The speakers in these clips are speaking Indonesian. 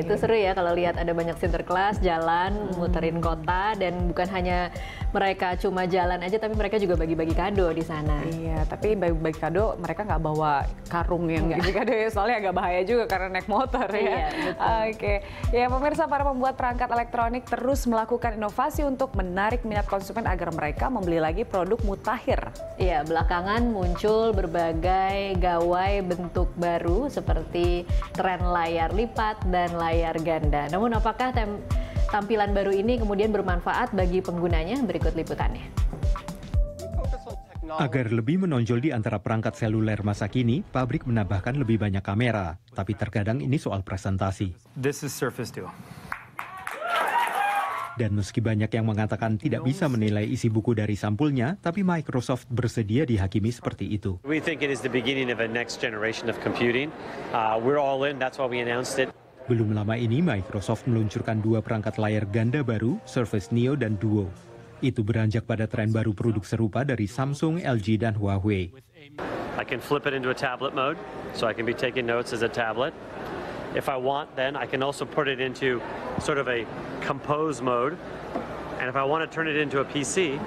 itu seru ya kalau lihat ada banyak sinterklas jalan muterin kota, dan bukan hanya mereka cuma jalan aja, tapi mereka juga bagi-bagi kado di sana. Iya, tapi bagi-bagi kado mereka nggak bawa karung yang nggak kado ya, soalnya agak bahaya juga karena naik motor ya. Iya, oke, ya pemirsa, para pembuat perangkat elektronik terus melakukan inovasi untuk menarik minat konsumen agar mereka membeli lagi produk mutakhir. Iya, belakangan muncul berbagai gawai bentuk baru seperti tren layar lipat dan layar ganda. Namun apakah tampilan baru ini kemudian bermanfaat bagi penggunanya? Berikut liputannya. Agar lebih menonjol di antara perangkat seluler masa kini, pabrik menambahkan lebih banyak kamera. Tapi terkadang ini soal presentasi. This is Surface Duo. Dan meski banyak yang mengatakan tidak bisa menilai isi buku dari sampulnya, tapi Microsoft bersedia dihakimi seperti itu. We think it is the beginning of a next generation of computing. We're all in, that's why we announced it. Belum lama ini Microsoft meluncurkan dua perangkat layar ganda baru, Surface Neo dan Duo. Itu beranjak pada tren baru produk serupa dari Samsung, LG, dan Huawei. I can flip it into a tablet mode, so I can be taking notes as a tablet. If I want, then I can also put it into sort of a compose mode. And if I want to turn it into a PC,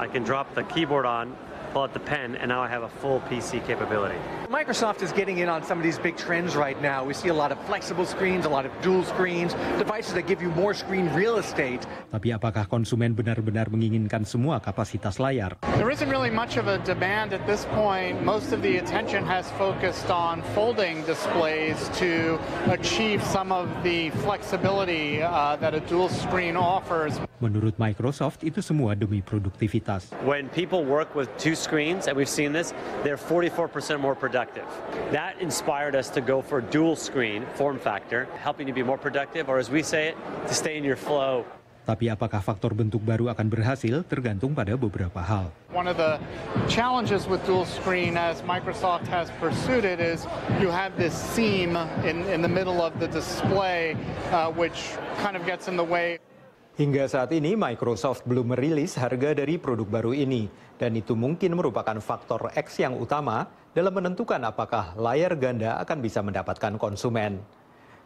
I can drop the keyboard on, pull out the pen, and now I have a full PC capability. Microsoft is getting in on some of these big trends right now. We see a lot of flexible screens, a lot of dual screens, devices that give you more screen real estate. Tapi apakah konsumen benar-benar menginginkan semua kapasitas layar? There isn't really much of a demand at this point. Most of the attention has focused on folding displays to achieve some of the flexibility that a dual screen offers. Menurut Microsoft, itu semua demi produktivitas. When people work with two screens, and we've seen this, they're 44% more productive. That inspired us to go for dual screen form factor, helping you be more productive, or as we say it, to stay in your flow. Tapi apakah faktor bentuk baru akan berhasil tergantung pada beberapa hal. One of the challenges with dual screen as Microsoft has pursued it is you have this seam in the middle of the display which kind of gets in the way. Hingga saat ini, Microsoft belum merilis harga dari produk baru ini. Dan itu mungkin merupakan faktor X yang utama dalam menentukan apakah layar ganda akan bisa mendapatkan konsumen.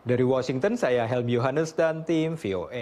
Dari Washington, saya Helmy Johannes dan tim VOA.